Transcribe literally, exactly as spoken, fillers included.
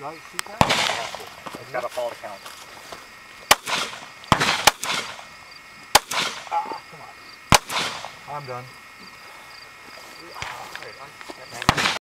right? See that? It's mm-hmm. got to fall to count. Ah, come on. I'm done. Ah, wait, I'm